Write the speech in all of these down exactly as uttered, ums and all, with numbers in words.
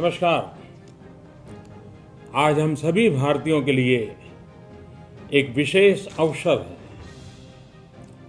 नमस्कार। आज हम सभी भारतीयों के लिए एक विशेष अवसर है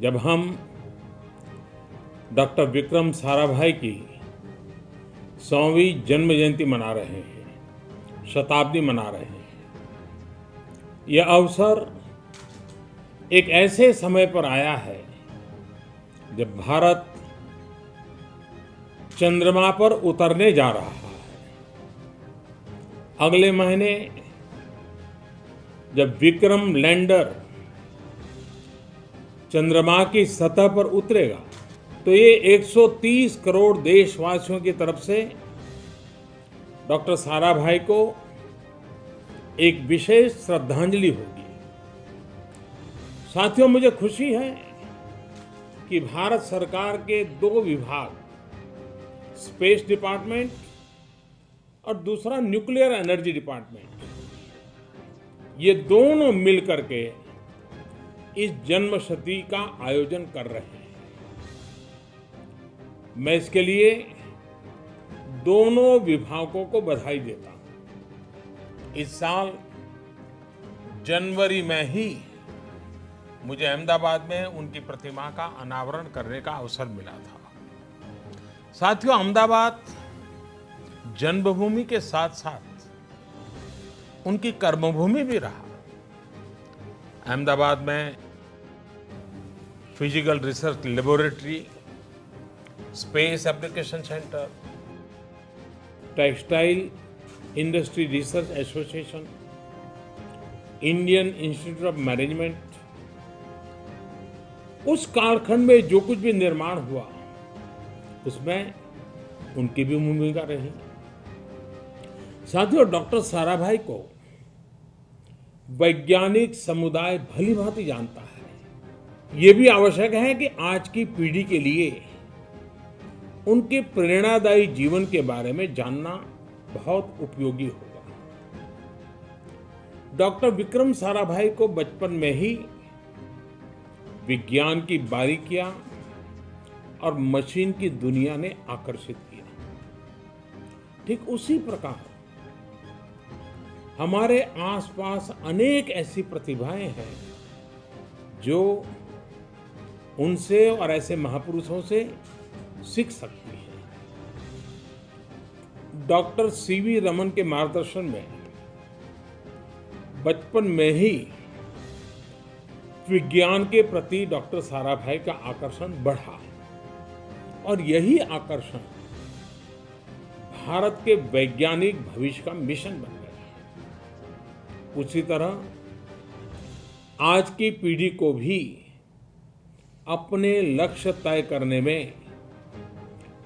जब हम डॉक्टर विक्रम साराभाई की सौवीं जन्म जयंती मना रहे हैं, शताब्दी मना रहे हैं। यह अवसर एक ऐसे समय पर आया है जब भारत चंद्रमा पर उतरने जा रहा है। अगले महीने जब विक्रम लैंडर चंद्रमा की सतह पर उतरेगा तो ये एक सौ तीस करोड़ देशवासियों की तरफ से डॉक्टर साराभाई को एक विशेष श्रद्धांजलि होगी। साथियों, मुझे खुशी है कि भारत सरकार के दो विभाग, स्पेस डिपार्टमेंट और दूसरा न्यूक्लियर एनर्जी डिपार्टमेंट, ये दोनों मिलकर के इस जन्म शती का आयोजन कर रहे हैं। मैं इसके लिए दोनों विभागों को बधाई देता हूं। इस साल जनवरी में ही मुझे अहमदाबाद में उनकी प्रतिमा का अनावरण करने का अवसर मिला था। साथियों, अहमदाबाद जन्मभूमि के साथ साथ उनकी कर्मभूमि भी रहा। अहमदाबाद में physical research laboratory, space application centre, textile industry research association, Indian institute of management, उस कारखाने में जो कुछ भी निर्माण हुआ उसमें उनकी भी भूमिका रही। साथियों, डॉक्टर साराभाई को वैज्ञानिक समुदाय भली भांति जानता है। ये भी आवश्यक है कि आज की पीढ़ी के लिए उनके प्रेरणादायी जीवन के बारे में जानना बहुत उपयोगी होगा। डॉक्टर विक्रम साराभाई को बचपन में ही विज्ञान की बारीकियां और मशीन की दुनिया ने आकर्षित किया। ठीक उसी प्रकार हमारे आसपास अनेक ऐसी प्रतिभाएं हैं जो उनसे और ऐसे महापुरुषों से सीख सकती हैं। डॉक्टर सीवी रमन के मार्गदर्शन में बचपन में ही विज्ञान के प्रति डॉक्टर साराभाई का आकर्षण बढ़ा और यही आकर्षण भारत के वैज्ञानिक भविष्य का मिशन बन गया। उसी तरह आज की पीढ़ी को भी अपने लक्ष्य तय करने में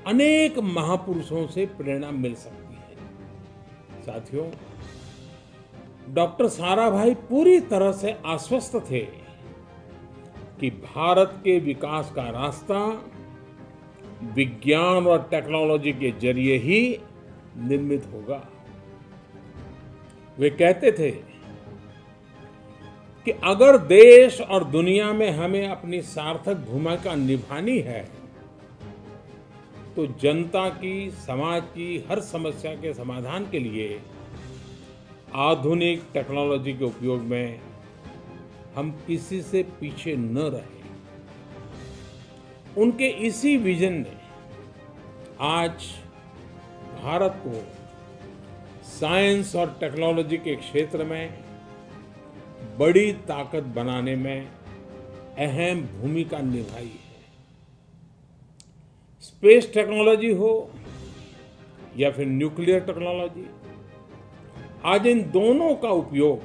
अनेक महापुरुषों से प्रेरणा मिल सकती है। साथियों, डॉक्टर साराभाई पूरी तरह से आश्वस्त थे कि भारत के विकास का रास्ता विज्ञान और टेक्नोलॉजी के जरिए ही निर्मित होगा। वे कहते थे कि अगर देश और दुनिया में हमें अपनी सार्थक भूमिका निभानी है तो जनता की, समाज की हर समस्या के समाधान के लिए आधुनिक टेक्नोलॉजी के उपयोग में हम किसी से पीछे न रहें। उनके इसी विजन ने आज भारत को साइंस और टेक्नोलॉजी के क्षेत्र में बड़ी ताकत बनाने में अहम भूमिका निभाई है। स्पेस टेक्नोलॉजी हो या फिर न्यूक्लियर टेक्नोलॉजी, आज इन दोनों का उपयोग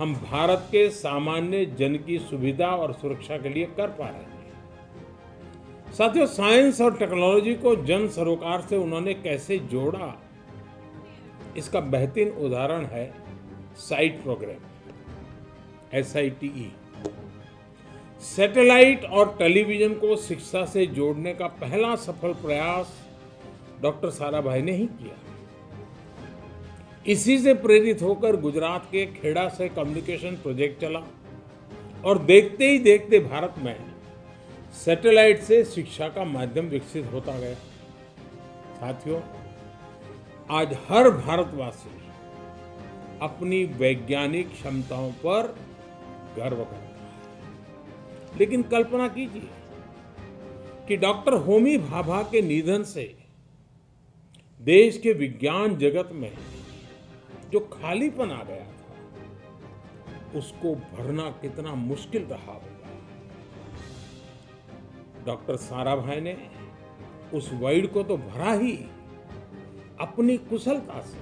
हम भारत के सामान्य जन की सुविधा और सुरक्षा के लिए कर पा रहे हैं। साथियों, साइंस और टेक्नोलॉजी को जन सरोकार से उन्होंने कैसे जोड़ा, इसका बेहतरीन उदाहरण है SITE program, S I T E. Satellite और टेलीविजन को शिक्षा से जोड़ने का पहला सफल प्रयास डॉक्टर साराभाई ने ही किया। इसी से प्रेरित होकर गुजरात के खेड़ा से कम्युनिकेशन प्रोजेक्ट चला और देखते ही देखते भारत में सैटेलाइट से शिक्षा का माध्यम विकसित होता गया। साथियों, आज हर भारतवासी अपनी वैज्ञानिक क्षमताओं पर गर्व करता है। लेकिन कल्पना कीजिए कि डॉक्टर होमी भाभा के निधन से देश के विज्ञान जगत में जो खालीपन आ गया था उसको भरना कितना मुश्किल रहा होगा। डॉक्टर साराभाई ने उस वॉइड को तो भरा ही अपनी कुशलता से,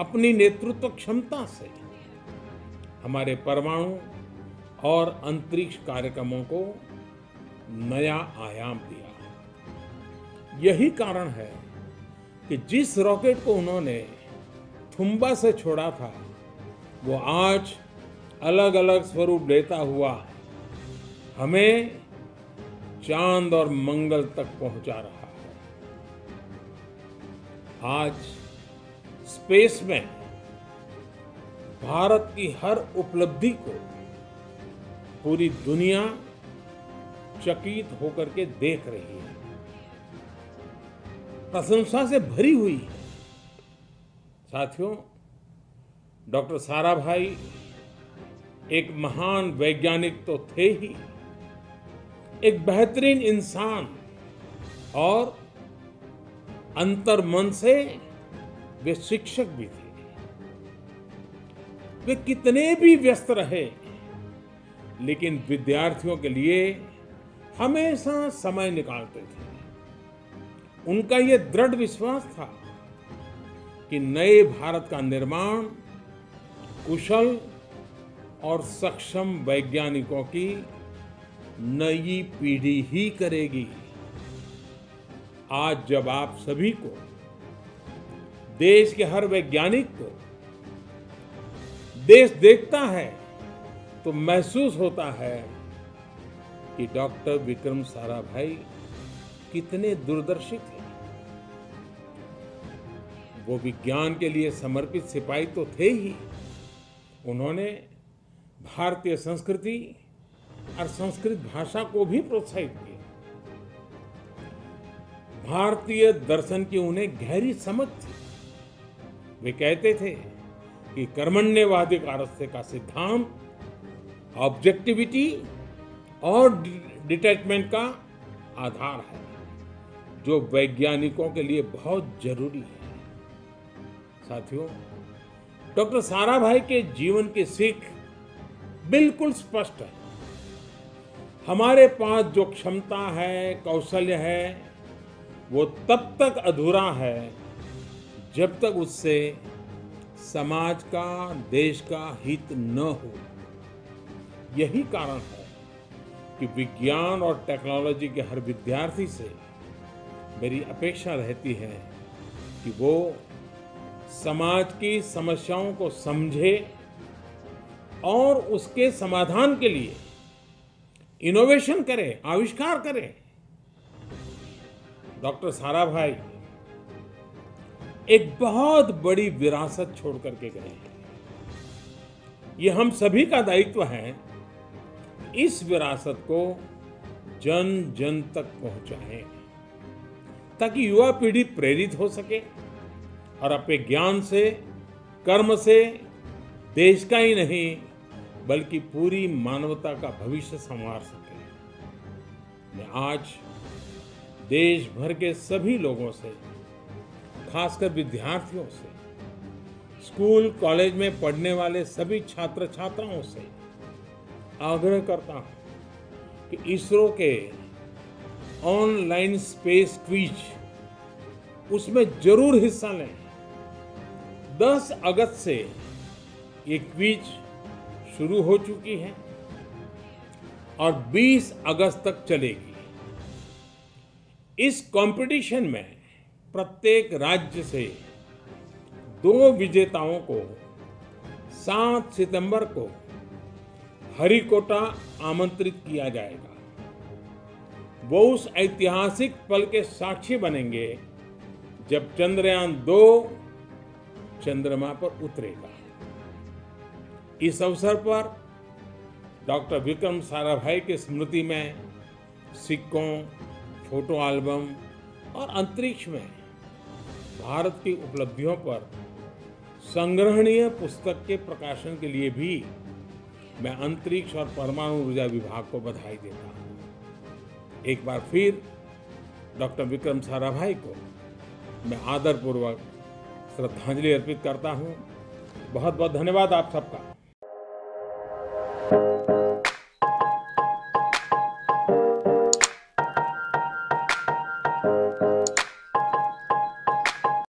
अपनी नेतृत्व क्षमता से हमारे परमाणु और अंतरिक्ष कार्यक्रमों को नया आयाम दिया। यही कारण है कि जिस रॉकेट को उन्होंने थुम्बा से छोड़ा था वो आज अलग अलग स्वरूप लेता हुआ हमें चांद और मंगल तक पहुंचा रहा है। आज स्पेस में भारत की हर उपलब्धि को पूरी दुनिया चकित होकर के देख रही है, प्रशंसा से भरी हुई है। साथियों, डॉक्टर साराभाई एक महान वैज्ञानिक तो थे ही, एक बेहतरीन इंसान और अंतर्मन से वे शिक्षक भी थे। वे कितने भी व्यस्त रहे लेकिन विद्यार्थियों के लिए हमेशा समय निकालते थे। उनका ये दृढ़ विश्वास था कि नए भारत का निर्माण कुशल और सक्षम वैज्ञानिकों की नई पीढ़ी ही करेगी। आज जब आप सभी को, देश के हर वैज्ञानिक को देश देखता है तो महसूस होता है कि डॉक्टर विक्रम साराभाई कितने दूरदर्शी थे। वो विज्ञान के लिए समर्पित सिपाही तो थे ही, उन्होंने भारतीय संस्कृति और संस्कृत भाषा को भी प्रोत्साहित किया। भारतीय दर्शन की उन्हें गहरी समझ थी। वे कहते थे कि कर्मण्यवादी कारस्ते का सिद्धांत ऑब्जेक्टिविटी और डिटैचमेंट का आधार है, जो वैज्ञानिकों के लिए बहुत जरूरी है। साथियों, डॉक्टर साराभाई के जीवन की सीख बिल्कुल स्पष्ट है। हमारे पास जो क्षमता है, कौशल्य है, वो तब तक अधूरा है जब तक उससे समाज का, देश का हित न हो। यही कारण है कि विज्ञान और टेक्नोलॉजी के हर विद्यार्थी से मेरी अपेक्षा रहती है कि वो समाज की समस्याओं को समझे और उसके समाधान के लिए इनोवेशन करें, आविष्कार करें। डॉक्टर साराभाई एक बहुत बड़ी विरासत छोड़ करके गए हैं। ये हम सभी का दायित्व है इस विरासत को जन जन तक पहुंचाएं, ताकि युवा पीढ़ी प्रेरित हो सके और अपने ज्ञान से, कर्म से देश का ही नहीं बल्कि पूरी मानवता का भविष्य संवार सके। मैं आज देश भर के सभी लोगों से, खासकर विद्यार्थियों से, स्कूल कॉलेज में पढ़ने वाले सभी छात्र छात्राओं से आग्रह करता हूँ कि इसरो के ऑनलाइन स्पेस क्विज, उसमें जरूर हिस्सा लें। दस अगस्त से ये क्विज शुरू हो चुकी है और बीस अगस्त तक चलेगी। इस कंपटीशन में प्रत्येक राज्य से दो विजेताओं को सात सितंबर को हरिकोटा आमंत्रित किया जाएगा। वो उस ऐतिहासिक पल के साक्षी बनेंगे जब चंद्रयान दो चंद्रमा पर उतरेगा। इस अवसर पर डॉक्टर विक्रम साराभाई की स्मृति में सिक्कों, फोटो एल्बम और अंतरिक्ष में भारत की उपलब्धियों पर संग्रहणीय पुस्तक के प्रकाशन के लिए भी मैं अंतरिक्ष और परमाणु ऊर्जा विभाग को बधाई देता हूँ। एक बार फिर डॉक्टर विक्रम साराभाई को मैं आदरपूर्वक श्रद्धांजलि अर्पित करता हूँ। बहुत बहुत धन्यवाद आप सबका।